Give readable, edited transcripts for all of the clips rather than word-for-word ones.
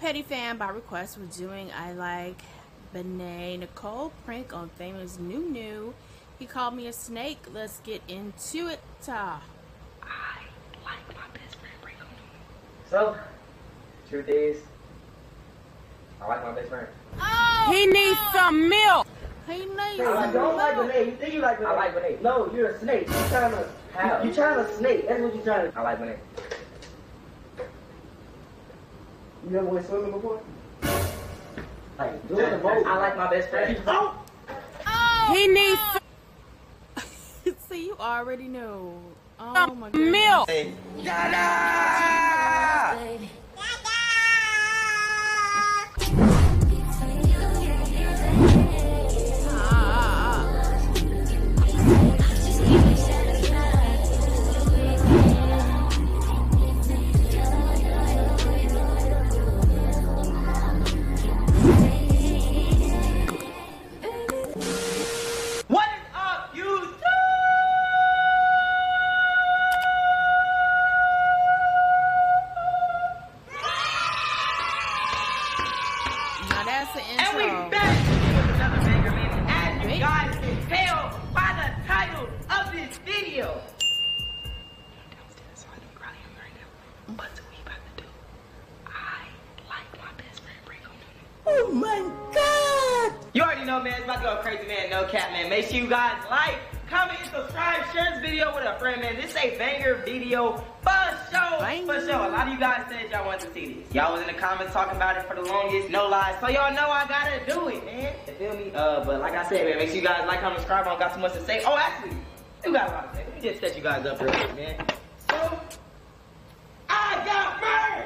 Petty Fan by request was doing I like Benet Nicole prank on Famous Nunu. He called me a snake. Let's get into it. I like my best friend prank on Nunu. So, truth is, I like my best friend. Oh, he needs some milk. He needs some milk. I don't like Benet. You think you like Benet? I like Benet. No, you're a snake. You're trying to snake. That's what you're trying to. I like Benet. You never went swimming before? Like, doing the boat. I like my best friend. Oh! He needs. See, you already know. Oh my god. Milk! Hey. Dada! And we're back with another banger, baby. As you guys can tell by the title of this video. So I think probably am right now. But we about to do I like my best friend break on Nunu. Oh my god! You already know, man, it's about to go crazy, man. No cap, man. Make sure you guys like, comment, and subscribe, share this video with a friend, man. This is a banger video for sure. For sure. A lot of you guys said y'all wanted to see this. Y'all was in the comments talking about it for the longest, no lies. So y'all know I gotta do it, man. You feel me? But like I said, man, make sure you guys like, comment, subscribe. I don't got so much to say. Oh, actually, you got a lot to say. Let me just set you guys up real quick, man. So I got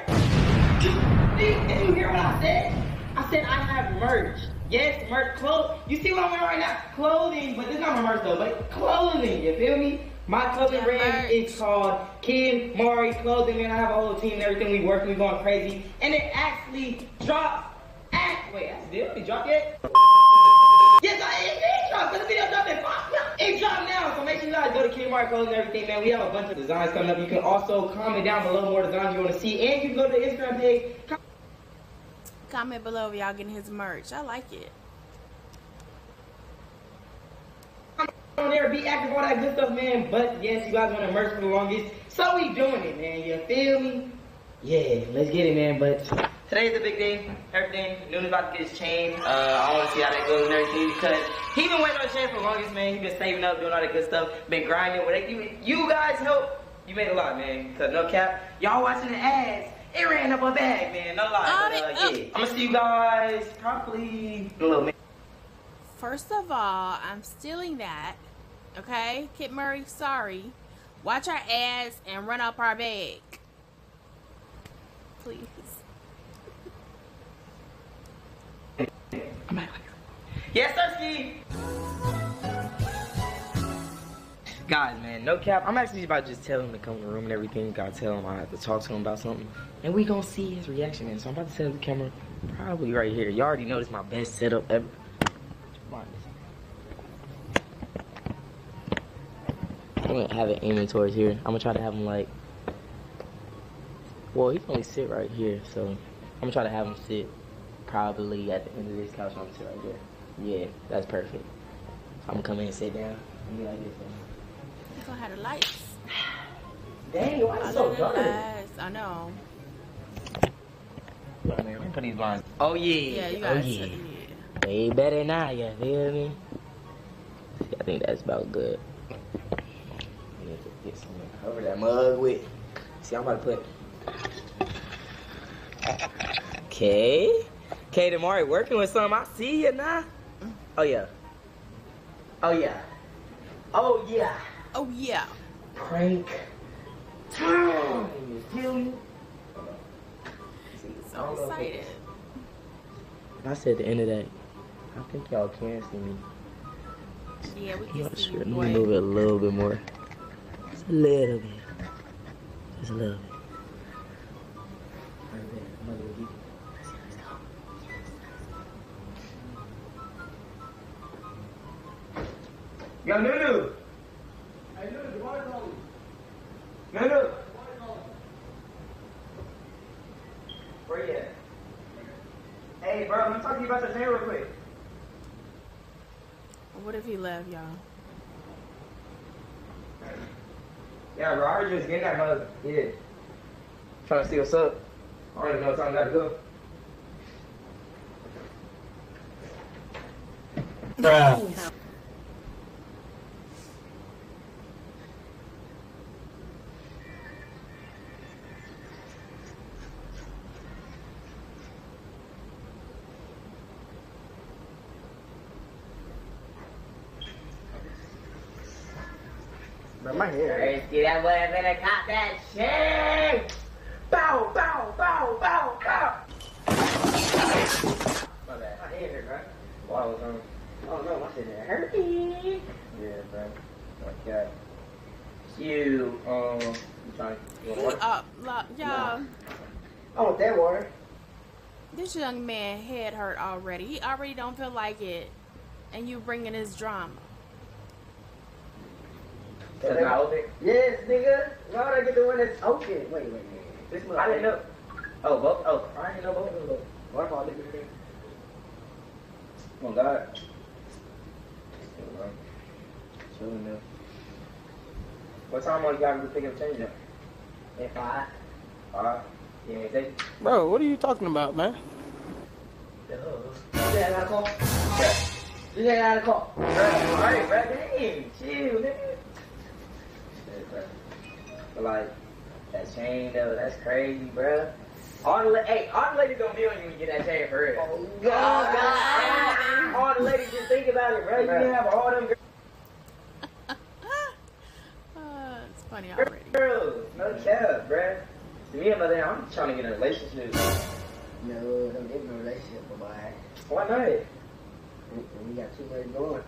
merged. Did you hear what I said? I said I have merged. Yes, merch clothes. You see what I'm wearing right now? Clothing, but this is not my merch though, but clothing, you feel me? My clothing brand is called Kim Mari Clothing, man. I have a whole team and everything. We working, we going crazy. And it actually dropped at, wait, that's the video? Did it drop yet? Yes, it dropped, because the video dropped at 5 o'clock. It dropped now, so make sure you guys go to Kim Mari Clothing and everything, man. We have a bunch of designs coming up. You can also comment down below more designs you want to see, and you can go to the Instagram page. Comment below if y'all getting his merch. I like it. On there, be active, all that good stuff, man. But yes, you guys want to merch for the longest, so we doing it, man. You feel me? Yeah, let's get it, man. But today's a big day. Everything. Nunu's about to get his chain. I want to see how that goes and everything because he been waiting on the chain for the longest, man. He been saving up, doing all that good stuff, been grinding. You guys help. You made a lot, man. Cause no cap, y'all watching the ads. It ran up a bag, man. No lie. Yeah. I'm gonna see you guys probably in a little bit. First of all, I'm stealing that. Okay? Kid Murray, sorry. Watch our ass and run up our bag. Please. Yes, Thirsty! Guys, man, no cap. I'm actually about to just tell him to come in the room and everything. Gotta tell him I have to talk to him about something. And we gonna see his reaction, man. So I'm about to set up the camera probably right here. You already know this is my best setup ever. I'm gonna have it aiming towards here. I'm gonna try to have him like... Well, he can only sit right here, so... I'm gonna try to have him sit probably at the end of this couch. I'm gonna sit right there. Yeah, that's perfect. I'm gonna come in and sit down. I'm gonna be like this, man. He's gonna have the lights. Dang, why is it so dark? I know. Let me put these blinds. Oh yeah. Yeah, you guys. Oh yeah. Way better now, you feel me? See, I think that's about good. I need to get some cover that mug with. See, I'm about to put. Okay. Okay, Damari working with something. I see you now. Oh yeah. Oh yeah. Oh yeah. Oh yeah. Prank time. You feel me? So excited. I said at the end of that, I think y'all can see me. Yeah, we can see you. Move it a little bit more. Just a little bit. Just a little bit. Right there. I'm gonna get you. Let's go. Yes. Yo, Nunu! Hey, Nunu, the water calling. Nunu! The water calling. Where you at? about the name real quick. What if he left, y'all? Yeah, bro, I was just getting that mother. Yeah. Trying to see what's up. I already know it's time I gotta go. Bruh. Risky, that would have been a cop that shit! Bow, bow, bow, bow, bow! My bad. I hit her, bro. While I was on. Oh no, my shit didn't hurt me. Yeah, bro. My cat. You, I'm trying to get water. Y'all. I want that water. This young man head hurt already. He already don't feel like it. And you bringing his drama. So it's not open? Yes, nigga. Why would I get the one that's open? Wait, wait, wait. This one I didn't know. Oh, both? Oh, I didn't know both of them. Waterfall, nigga. Oh, God. Chilling now. What time on you got to pick up change up? At 5. 5? Yeah, they. Bro, what are you talking about, man? The hoes. You got out of call? Yeah. You got out of call? Bro, alright, bro. Dang, chill, nigga. But like that chain though, that's crazy, bro. All the ladies gonna be on you when you get that chain for real. Oh God, God. All the ladies just think about it, bro. You can have all them girls. It's funny already. Girls, no cap, bro. To me and my dad, I'm trying to get a relationship. No, don't get no relationship, my boy. Why not? We got too much going.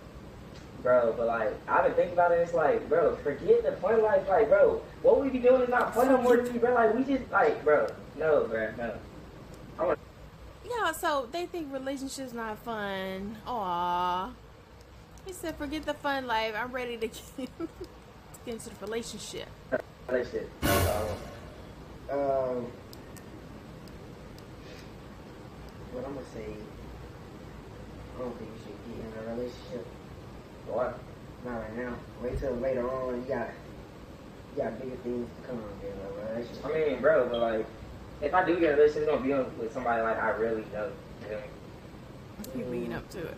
Bro, but like, I've been thinking about it, it's like, bro, forget the fun life, like, bro, what we be doing is not fun no more to me, bro, like, we just, like, bro, no. Yeah, so they think relationships not fun, aww. He said, forget the fun life, I'm ready to get into the relationship. Relationship. What I'm gonna say, I don't think you should get in a relationship. What? Not right now. Wait till later on. You got bigger things to come on, dude. Like, I mean, bro, but like, if I do get a relationship, it's gonna be with somebody like I really know. You lean up to it.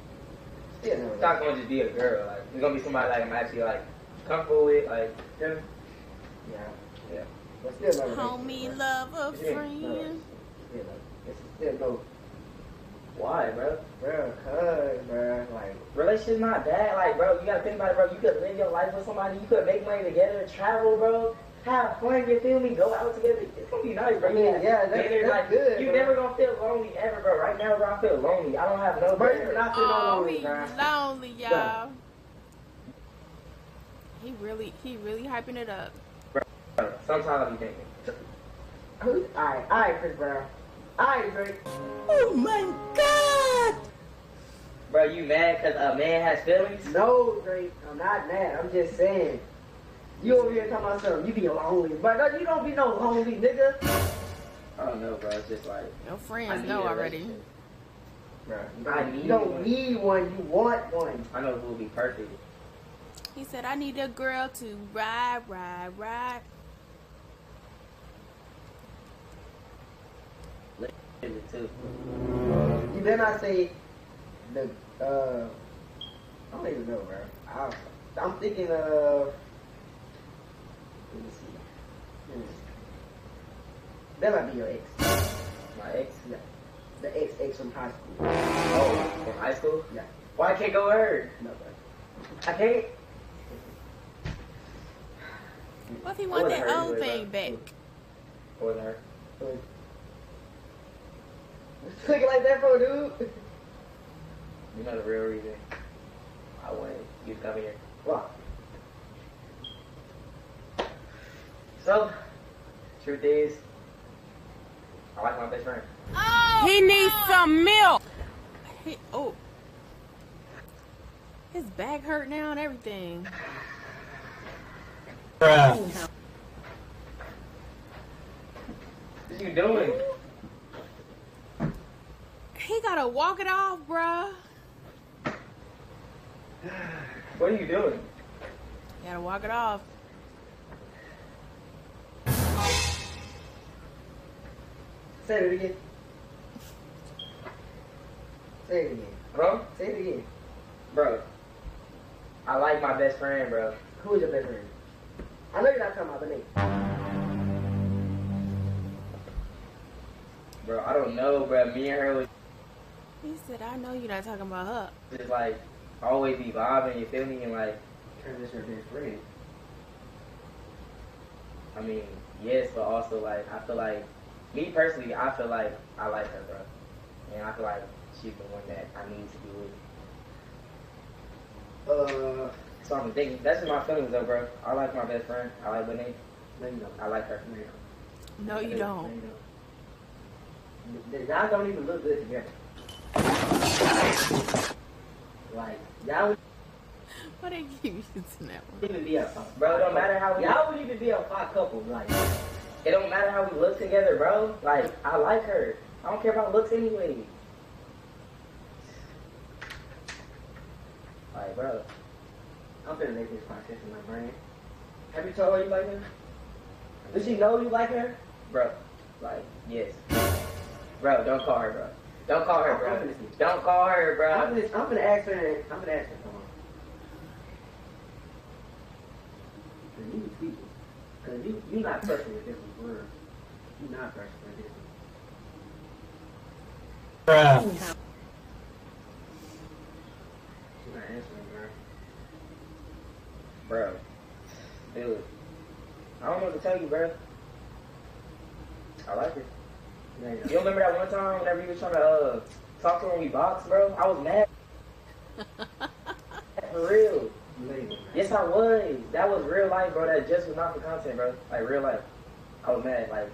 Yeah, no, it's not gonna just be a girl. Like, it's gonna be somebody like I'm actually like comfortable with, like. Yeah. Yeah. But still no homie, right? Love, a friend. No, it's still no. Why, bro? Bro, cuz, bro, like, relationship's not bad, like, bro, you gotta think about it, bro, you could live your life with somebody, you could make money together, travel, bro, have fun, you feel me, go out together, it's gonna be nice, bro, yeah, that's like, good, you bro. Never gonna feel lonely ever, bro, right now, bro, I feel lonely, I don't have no, bro, you're not feeling lonely, bro. Lonely, y'all. He really hyping it up. Bro, sometimes I'm thinking. Alright, Chris Brown. I agree. Oh my God! Bro, you mad because a man has feelings? No, Drake, I'm not mad. I'm just saying. You over here talking about something, you be lonely. But you don't be no lonely, nigga. I don't know, bro. It's just like. Your friends know already. Bro, you don't need one. You want one. I know who will be perfect. He said, I need a girl to ride. Too. You better not say the I don't even know, bro. I'm thinking of let me see. That might be your ex. My ex? Yeah. The ex from high school. Oh, from high school? Yeah. Why I can't go with her? No, bro. I can't. What if he want that old thing back? Or her. Click it like that for a dude. You know the real reason. I went. You come here. Wow. So, truth is, I like my best friend. Oh, he needs some milk. His back hurt now and everything. Bruh. What you doing? He got a walk it off, bruh. What are you doing? You gotta walk it off. Say it again. Say it again. Bro, say it again. Bro, I like my best friend, bro. Who is your best friend? I know you're not talking about the name. Bro, I don't know, bro. Me and her was... He said, I know you're not talking about her. Just like, always be vibing, you feel me? And like, turn this your best friend. I mean, yes, but also like, I feel like... Me personally, I feel like I like her, bro. And I feel like she's the one that I need to be with. So I'm thinking, that's just my feelings though, bro. I like my best friend. I like Benet. No, you don't. I like her. No, you don't. Y'all don't even look good together. Like, y'all... Why they keep using that one? Even be a fight. Bro, it don't matter how... Y'all would even be a fight couple, like... It don't matter how we look together, bro. Like, I like her. I don't care about looks anyway. Like, bro. I'm gonna make this process in my brain. Have you told her you like her? Does she know you like her? Bro. Like, yes. Bro, don't call her, bro. Don't call her, bro. Don't call her, bro. I'm gonna ask her. I'm gonna ask her. Come on. You need people. Cause you not person with different words. You not person with different words. Bruh. She's not answering, bro. Bro. Dude. I don't know what to tell you, bro. I like it. You remember that one time whenever you was trying to talk to her when we boxed, bro? I was mad. For real. Later, yes, I was. That was real life, bro. That just was not for content, bro. Like, real life. I was mad. Like,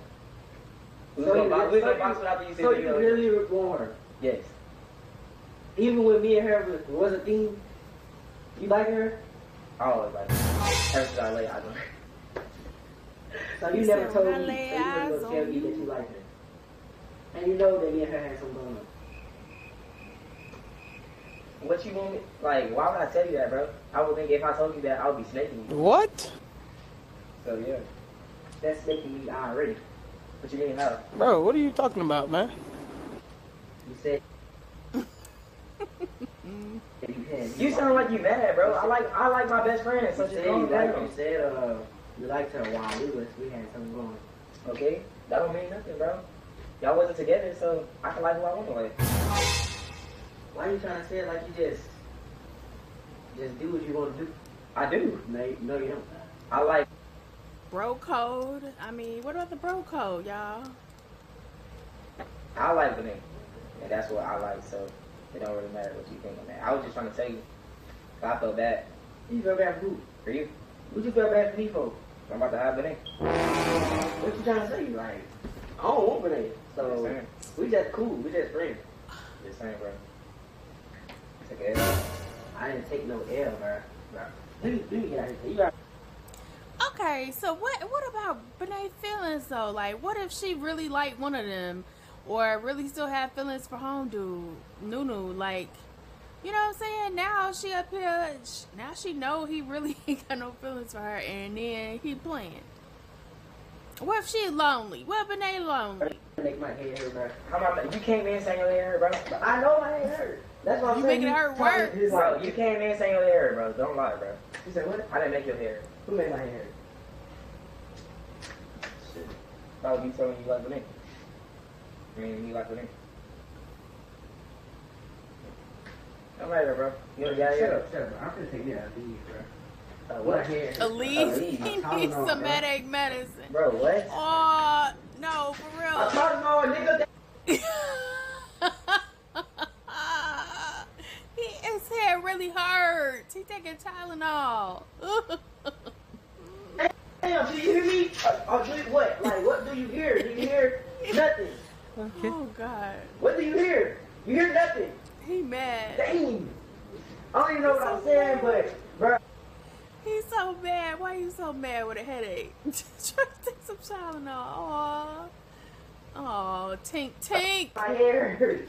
we so was gonna box without you. So you really were her? Yes. Even when me and her was a thing, you like her? I always like her. Ever I lay eyes on her. So you never told me that you were gonna tell me that you like her. And you know that me and her had some fun. What you want me, like, why would I tell you that, bro? I would think if I told you that, I would be snaking you. What? So, yeah. That's snaking me already. What you mean, how? Bro, what are you talking about, man? You said... You sound like you mad, bro. I like my best friend. So you said, you liked her while we had something going. Okay? That don't mean nothing, bro. Y'all wasn't together, so I can like who I want to like. Why are you trying to say it like you just do what you want to do? I do. No, you don't. I like... Bro code? I mean, what about the bro code, y'all? I like the name. And that's what I like, so it don't really matter what you think on that. I was just trying to tell you. I felt bad. You feel bad for who? For you. What you feel bad for me for? I'm about to have the name. What you trying to say? Like, I don't want the name. So, we just cool. We just friends. Just saying, bro. I didn't take no L, bro. Let me get out of here. You got... Okay, so what about Benet's feelings though? Like, what if she really liked one of them, or really still had feelings for home dude Nunu? Like, you know what I'm saying? Now she up here. Now she know he really ain't got no feelings for her, and then he playing. What if she lonely? What if Benet lonely? Make my head hurt, bro. You came in saying your head hurt, bro. I know my head hurt. That's why I'm saying. You making her work. Bro, you came in saying your head hurt, bro. Don't lie, bro. You said what? I didn't make your hair hurt. Who made my hair hurt? Shit. That would be telling you like the name. I mean, you like the name. Don't matter, bro. You got it up. Shut up, bro. I'm gonna take you out of these, bro. What? Elise, he needs some headache medicine. Bro, what? Oh, no, for real. I'm talking about a nigga. His head really hurts. He taking Tylenol. Damn, do you hear me? What? Like, what do you hear? Do you hear nothing? Okay. Oh, God. What do you hear? You hear nothing. He mad. Dang. I don't even know what I'm saying, but, bro. He's so mad. Why are you so mad with a headache? Try to take some Tylenol. Aw. Aw, Tink. My hair hurts.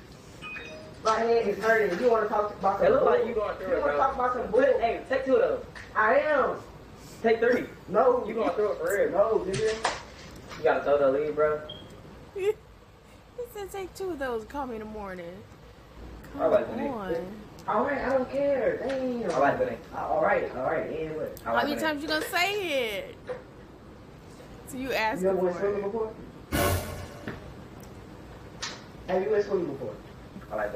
My head is hurting. You want to talk about some? It looks like you going through it. You want to talk about some bull? Hey, take two of those. I am. Take three. No, you going through it for real? No, nigga. You gotta throw that lead, bro. He said take two of those. Call me in the morning. Come on. Alright, I don't care. Damn. Alright. Yeah, what? How many times you gonna say it? So you asked for it. You ever went swimming before? Have you went swimming before? I like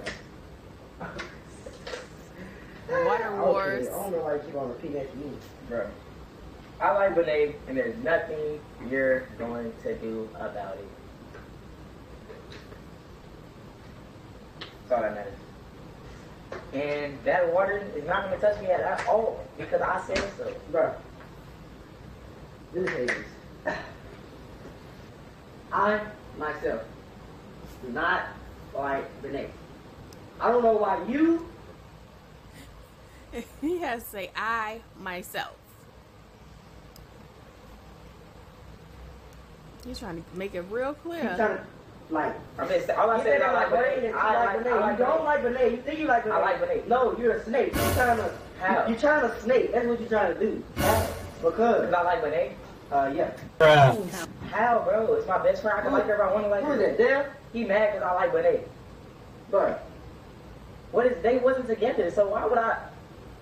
that. Water wars. I don't know why you keep on repeating that to me. Bro. I like Benet, and there's nothing you're going to do about it. That's all that matters. And that water is not going to touch me at all because I said so. Bro. This is Hades. I, myself, do not like Benet. I don't know why you. He has to say, I, myself. You're trying to make it real clear. Like, I mean, all I said, I like Benet. You don't like Benet. You think you like Benet. I like Benet. No, you're a snake. You're trying to, you're trying to snake. That's what you're trying to do. How? Because I like Benet. Yeah. Bruh. How, bro? It's my best friend. I can like her if I want to like her. Who is that, Dale? He mad because I like Benet. Bruh. What is? They wasn't together, so why would I?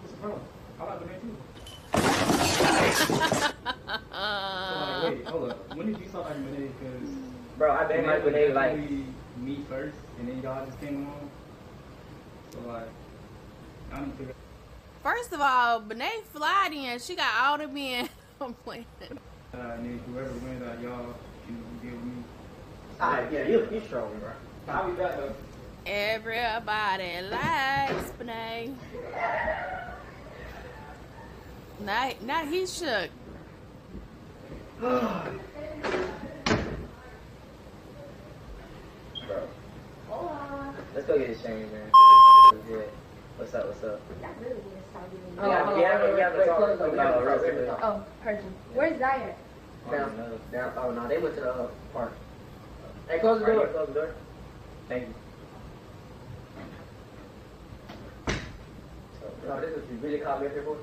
What's the problem? I like Benet too. So like, wait, hold up. When did you start like Benet? Because. Bro, I've been like Benet like me first, and then y'all just came along. So like, I don't figure. First of all, Benet flied in. She got all the men. I'm playing. And then whoever wins, y'all can give me. Alright, yeah, you strong, bro. I'll be back though. Everybody likes Benet. Now he shook. Bro. Let's go get a change, man. What's up? That really needs to stop doing that. Yeah, oh, Persian. Yeah. Where's Zaire? Down. Oh, no, they went to the park. Hey, close the door. Thank you. No, this is really complicated for?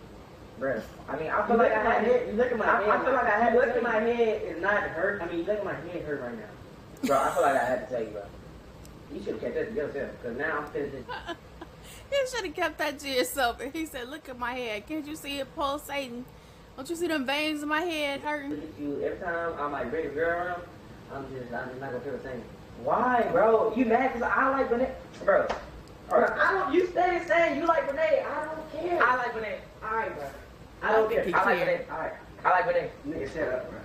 Bruh. I mean, I feel like I had it. You look at my head. I feel like I had it. Look at my head is not hurt. I mean, you look at my head hurt right now. Bro, I feel like I had to tell you, bro. You should have kept that to yourself, because now I'm finished. You should have kept that to yourself. And he said, look at my head. Can't you see it pulsating? Don't you see them veins in my head hurting? Every time I'm like, bring a girl around, I'm just not going to feel the same. Why, bro? You mad because I like Benet? Bro. Bro, I don't, you stay saying you like Benet. I don't care. I like Benet. All right, bro. I don't care. I like Benet. All right. I like Benet. Nigga, shut up, bro.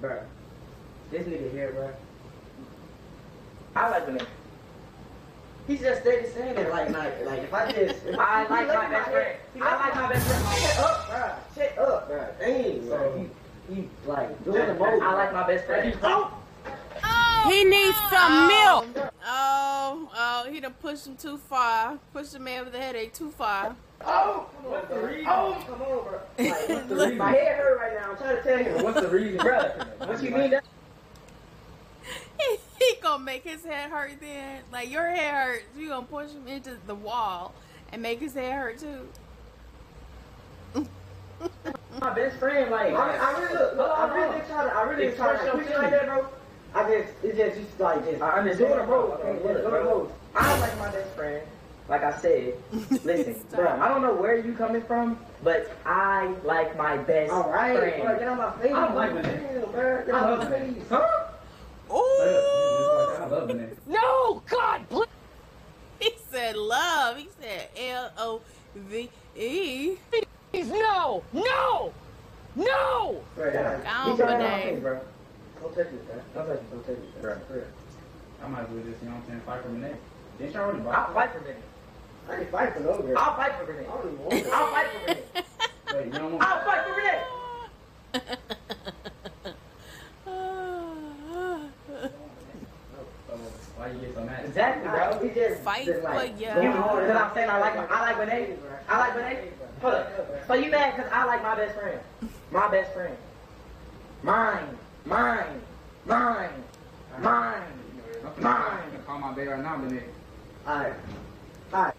Bruh, this nigga here, bruh. I like Benet. He's just steady saying it like if I just, if I like my best friend. I like my best friend. Shut up, bruh. Shut up, bruh. Dang, so he like doing the most. I like my best friend. He needs some milk. Oh, he done pushed him too far. Pushed the man with the headache too far. Oh, what's the reason? Oh, come on, bro. Like, what's the reason? My head hurt right now. I'm trying to tell you. What's the reason, brother? What you mean? That? He gonna make his head hurt then? Like your head hurts. You gonna push him into the wall and make his head hurt too? My best friend, like I really try to push you like that, bro. It's just like this. I'm just doing a road. I like my best friend. Like I said, listen, bro, I don't know where you coming from, but I like my best friend. Bro, get on my face. I like Benet. Bro, get on my face. Huh? Oh! I love Benet. No, God, please. He said love. He said L-O-V-E. Please, no! Bro, I don't Benet. Bro. Don't touch me, bro. Bro. I might do this, you know what I'm saying? Fight for Benet. Didn't y'all already buy? I'll fight for Benet. I ain't fight for no girl. I'll fight for Benet. I'll fight for Benet. Wait, you don't want I'll fight for Benet. Why you get so mad? Exactly, bro. We just fight for like, yeah. You know what I'm saying? I like Benet. Hold up. So you mad because I like my best friend. Mine. Mine, mine, mine, mine. Call my baby right now, Benet. Alright, alright.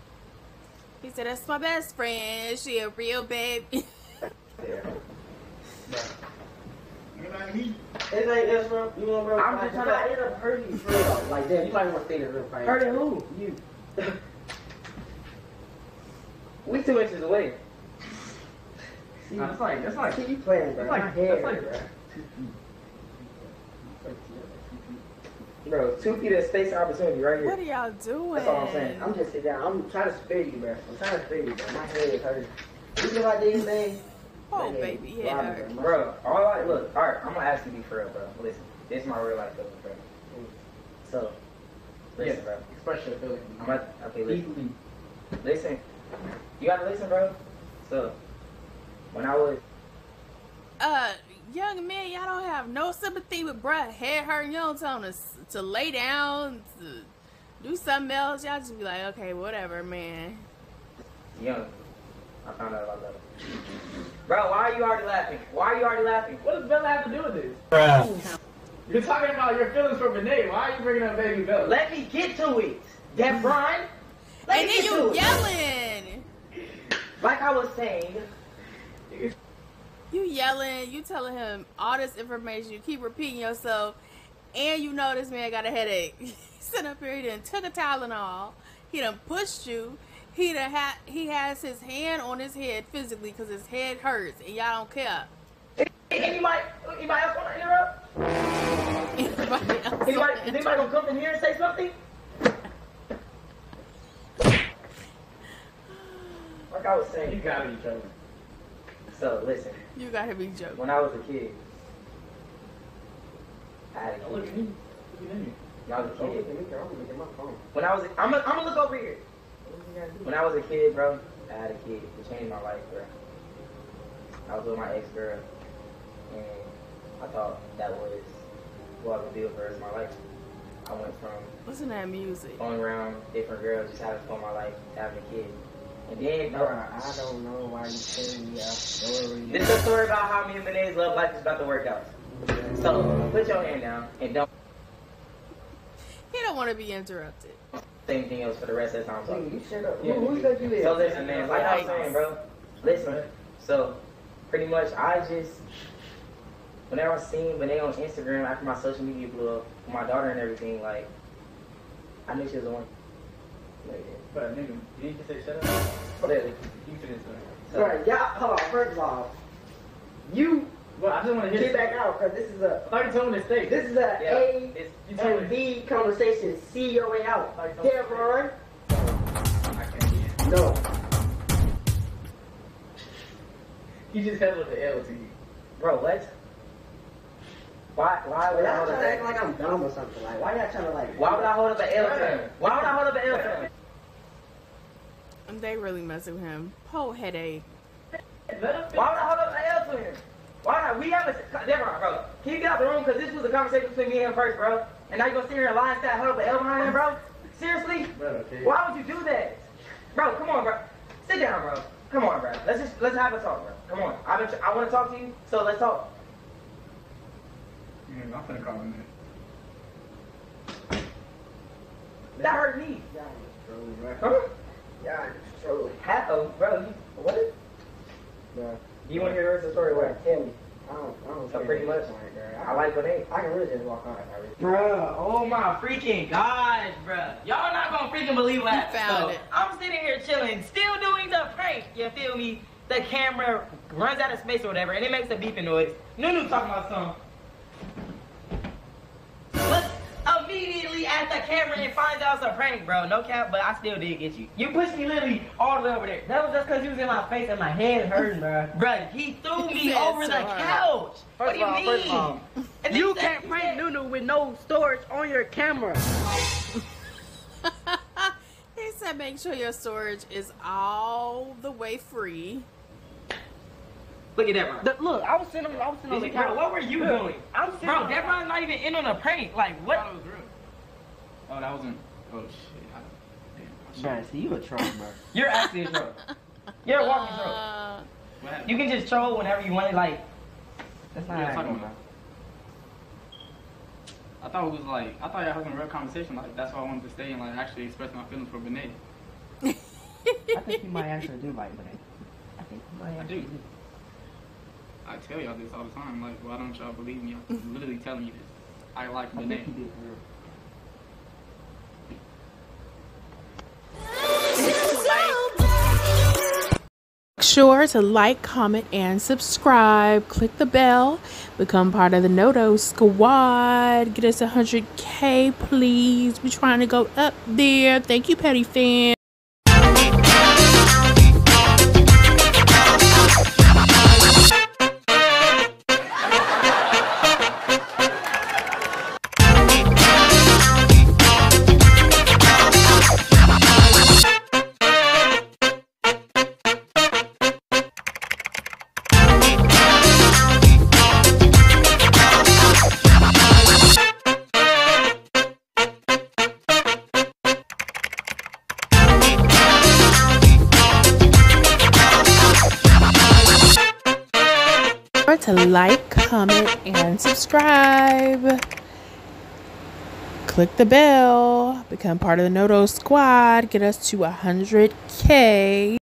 He said, that's my best friend. She a real baby. Yeah. You know what I mean? It ain't that's real. You know, bro. I'm just trying to end up hurting you, bro. Like, damn, you might want to stay there real fast. Hurting who? You. We 2 inches away. See, nah, that's like. See, you playing, bro. That's like hair, like, bro. 2 feet. Bro, 2 feet of space opportunity right here. What are y'all doing? That's all I'm saying. I'm just sitting down. I'm trying to spare you, bro. My head is hurting. You feel like these things? Oh, man, baby, yeah. Hurt. Bro, all right, look, all right, I'm gonna ask you to be for real, bro. Listen, this is my real life feeling, bro. So, listen, yeah, bro. Express your feelings. Okay, listen. Listen. You gotta listen, bro. So, when I was... young man, y'all don't have no sympathy with bruh. Head hurting, y'all don't tell him to lay down, to do something else. Y'all just be like, okay, whatever, man. Young. I found out about that. Bro, why are you already laughing? Why are you already laughing? What does Bella have to do with this? Bruh. You're talking about your feelings for Benet. Why are you bringing up baby Bella? Let me get to it. That Brian. And then you yelling. Like I was saying. You yelling. You telling him all this information. You keep repeating yourself. And you know this man got a headache. He sitting up here. He done took a Tylenol. He done pushed you. He has his hand on his head physically because his head hurts and y'all don't care. Anybody else want to interrupt? Anybody gonna come in here and say something? Like I was saying, you gotta be joking. So listen. You gotta be joking. When I was a kid, I had a kid. Look at me. Y'all was a kid. When I was, I'm gonna look over here. When I was a kid, bro, I had a kid. It changed my life, bro. I was with my ex-girl, and I thought that was what I would do for the rest of my life. I went from listen to that music, going around different girls, just having fun my life, having a kid. And then, bro, I don't know why you telling me a story. This is a story about how me and Benet's love life is about to work out. So, put your hand down and don't. He don't want to be interrupted. Same thing else for the rest of the time. Please, shut up. Yeah. Who said you did? So listen, man, like I was saying, bro. Listen. So pretty much I just whenever I seen Benet on Instagram after my social media blew up, my daughter and everything, like I knew she was the one. But nigga, you can say shut up. Literally. You can say shut up. Bro, y'all hold on, first of all. You well, I just want to get back out because this is a. I told him to stay. This is a yeah, A and B conversation. See your way out. Yeah, Ron. I can't. No. You just held with the L to you, bro. What? Why would I hold up? Y'all trying to act like I'm dumb or something. Like why y'all trying to like? Why would I hold up an L to him? Why would I hold up an L to him? They really messing with him. Poor headache. Why would I hold up an L to him? Why not? We haven't. Never mind, bro. Can you get out the room? Because this was a conversation between me and him first, bro. And now you're going to sit here and lie and hold up an L behind him, bro? Seriously? Bro, why would you do that? Bro, come on, bro. Sit down, bro. Come on, bro. Let's have a talk, bro. Come on. I want to talk to you, so let's talk. Yeah, I'm going to call him in. That hurt me. Yeah, I'm just trolling, bro. Huh? Yeah, I'm just trolling. How? Bro, you, what? Yeah. You want to hear the rest of the story? What? Tell me. I don't. So pretty much. I like Benet. I can really just walk on. Bruh, oh my freaking gosh, bruh. Y'all not gonna freaking believe what I found. So, it. I'm sitting here chilling, still doing the prank. You feel me? The camera runs out of space or whatever, and it makes a beeping noise. Nunu talking about something. Looks immediately at the camera and finds out it's a prank, bro. No cap, but I still did get you. You pushed me literally all the way over there. That was just because you was in my face and my head hurting, bro. Bro, he threw me over the couch. What do you mean? You can't prank Nunu with no storage on your camera. He said make sure your storage is all the way free. Look at that, bro. Look, I was sitting on the couch. Bro, what were you doing? I'm sitting on the couch. Bro, that bro's not even in on a prank. Like, what? That was real. Oh, that wasn't. Oh, shit. Damn. See, you a troll, bro. You're actually a troll. You're a walking troll. You can just troll whenever you want it. Like, that's not what I'm talking about. I thought it was like, I thought y'all having a real conversation. Like, that's why I wanted to stay and like actually express my feelings for Benet. I think you might actually do like Benet. I think you might actually do. I tell y'all this all the time. Like, why don't y'all believe me? I'm literally telling you this. I like Benet. Sure to like, comment, and subscribe. Click the bell. Become part of the Noto Squad. Get us 100K, please. We're trying to go up there. Thank you, Petty Fan. To like, comment, and subscribe. Click the bell. Become part of the Noto Squad. Get us to 100K.